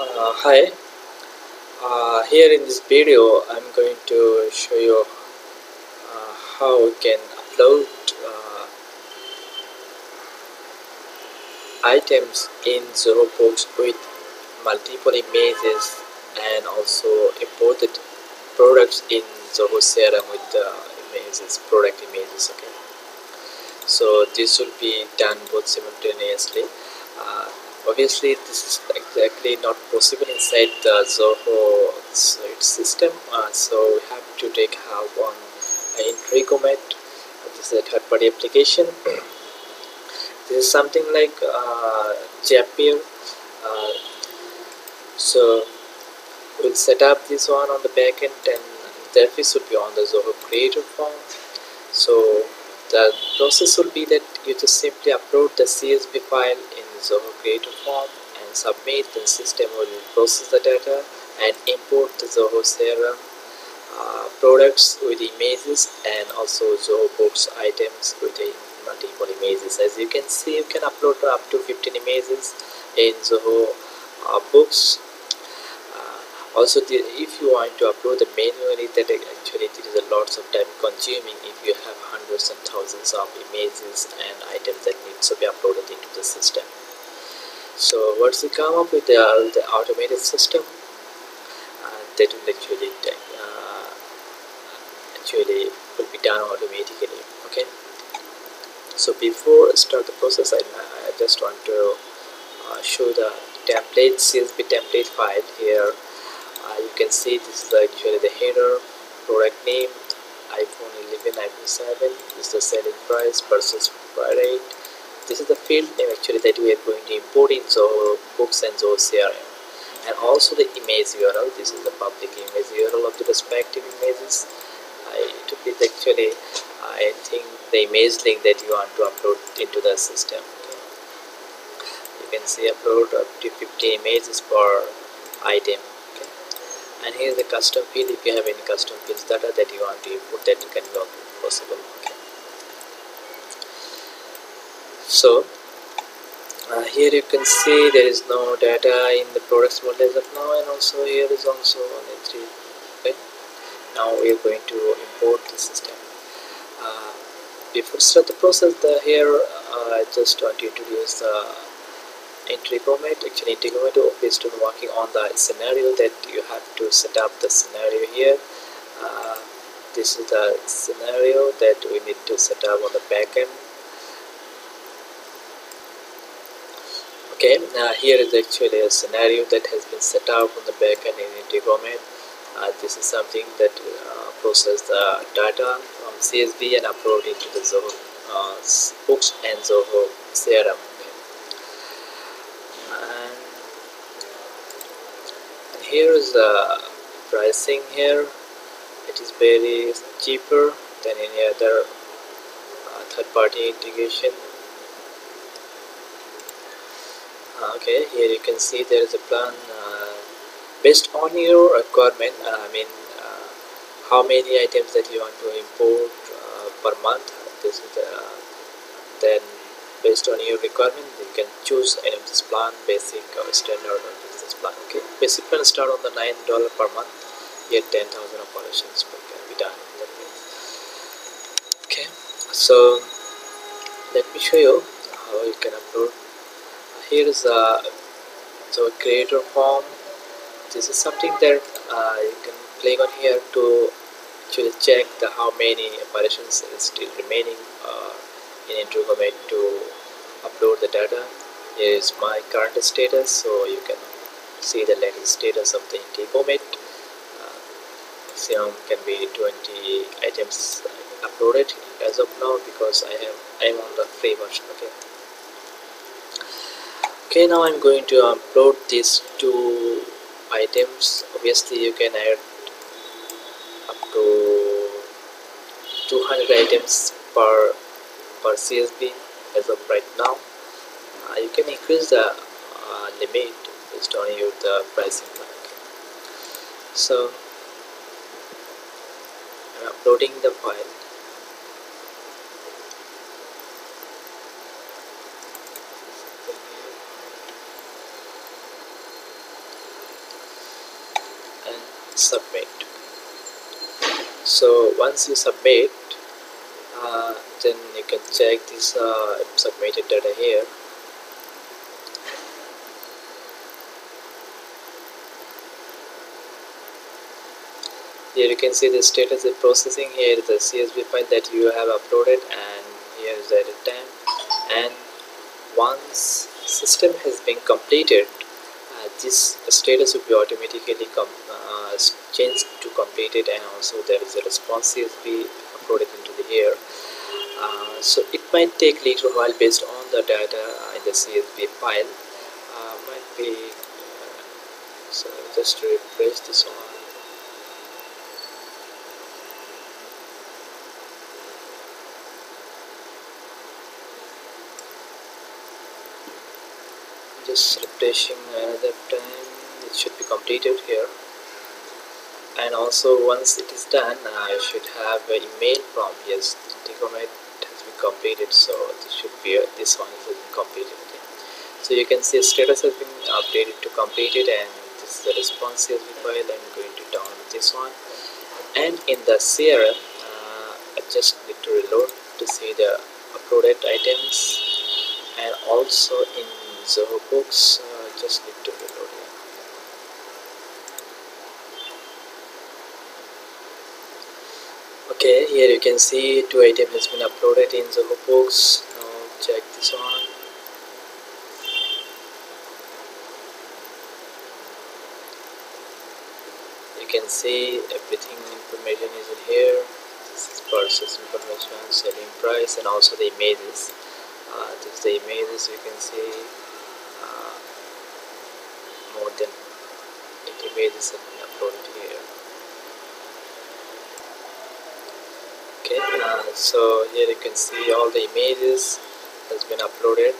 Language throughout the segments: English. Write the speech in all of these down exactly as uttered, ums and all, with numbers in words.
Uh, hi, uh, here in this video I'm going to show you uh, how we can upload uh, items in Zoho Books with multiple images and also imported products in Zoho C R M with the images, product images. Okay, so this will be done both simultaneously. Uh, Obviously, this is exactly not possible inside the Zoho system, uh, so we have to take help on Integromat. This is a third-party application. This is something like uh, Zapier. Uh, so we'll set up this one on the backend, and therefore should be on the Zoho Creator form. So the process will be that you just simply upload the C S V file in Zoho Creator form and submit. The system will process the data and import the Zoho C R M uh, products with images and also Zoho Books items with a multiple images. As you can see, you can upload up to fifteen images in Zoho uh, Books. Uh, also, the, if you want to upload the manually, that actually it is a lot of time consuming if you have hundreds and thousands of images and items that needs to be uploaded into the system. So once you come up with the, the automated system, uh, that will actually uh, actually will be done automatically. Okay. So before I start the process, I, I just want to uh, show the template C S V template file here. Uh, you can see this is actually the header, product name, iPhone eleven, iPhone seven. This is the selling price, purchase rate. This is the field name actually that we are going to import in Zoho Books and Zoho C R M, and also the image U R L. This is the public image U R L of the respective images. Uh, it is actually, I think, the image link that you want to upload into the system. Okay. You can see upload up to fifty images per item. Okay. And here is the custom field. If you have any custom fields data that you want to input, that you can log possible. Okay. So uh, here you can see there is no data in the products model as of now, and also here is also only three. Okay. Now we are going to import the system. Uh, before start the process, the here uh, I just want to introduce the Integromat. Actually, Integromat is working on the scenario that you have to set up the scenario here. Uh, this is the scenario that we need to set up on the backend. Okay, uh, here is actually a scenario that has been set up on the backend in Integromat. Uh, this is something that uh, process the data from C S V and upload into the Zoho uh, Books and Zoho C R M. Okay. And here is the pricing here. It is very cheaper than any other uh, third-party integration. Okay, here you can see there is a plan uh, based on your requirement. Uh, I mean, uh, how many items that you want to import uh, per month. This is the, uh, then based on your requirement, you can choose any of this plan, basic or standard or business plan. Okay, basic plan start on the nine dollar per month. Yet ten thousand operations can be done. That means. Okay, so let me show you how you can upload. Here is the Zoho Creator form. This is something that uh, you can click on here to actually check the how many operations is still remaining uh, in Integromat to upload the data. Here is my current status, so you can see the latest status of the Integromat. Maximum uh, can be twenty items uploaded as of now because I am I am on the free version. Okay. Okay, now I'm going to upload these two items. Obviously, you can add up to two hundred items per per C S V as of right now. Uh, you can increase the uh, limit based on your the pricing market. So I'm uploading the file. submit. So once you submit, uh, then you can check this uh, submitted data here. Here you can see the status of processing. Here is the C S V file that you have uploaded, and here is the edit time. And once system has been completed, uh, this status will be automatically com uh, changed to completed, and also there is a response C S V uploaded into the air. Uh, so it might take little while based on the data in the C S V file. Uh, might be uh, so just to refresh this one. Just refreshing another time, it should be completed here. And also once it is done, I should have an email from, yes, the Integromat has been completed, so this should be uh, this one has been completed. Okay. So you can see status has been updated to completed, and this is the response C S V file. I'm going to download this one. And in the C R M, uh, I just need to reload to see the uploaded items, and also in Zoho books, uh, just need to reload here. Okay, here you can see two items has been uploaded in Zoho books. Now check this on. You can see everything information is in here. This is purchase information, selling price, and also the images. Uh, this is the images. You can see more than eighty pages have been uploaded here. Okay, uh, so here you can see all the images has been uploaded.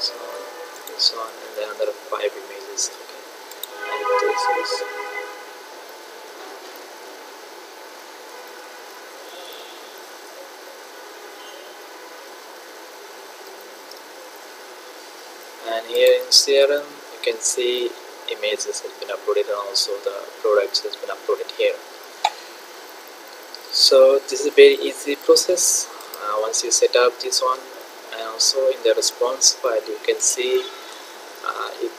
So this one and the other five images. Okay, and this is. And here in C R M, you can see images has been uploaded, and also the products has been uploaded here. So this is a very easy process. Uh, once you set up this one, and also in the response file, you can see uh, if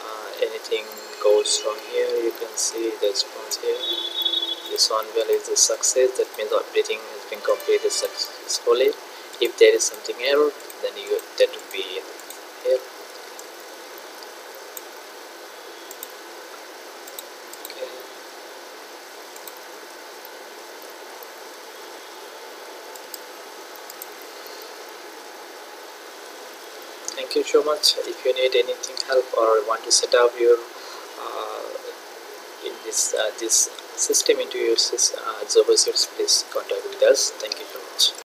uh, anything goes wrong here. You can see the response here. This one value is a success. That means everything has been completed successfully. If there is something error, then you that would be here. Okay. Thank you so much. If you need anything help or want to set up your uh, in this uh, this system into your uh, Zoho service, please contact with us. Thank you so much.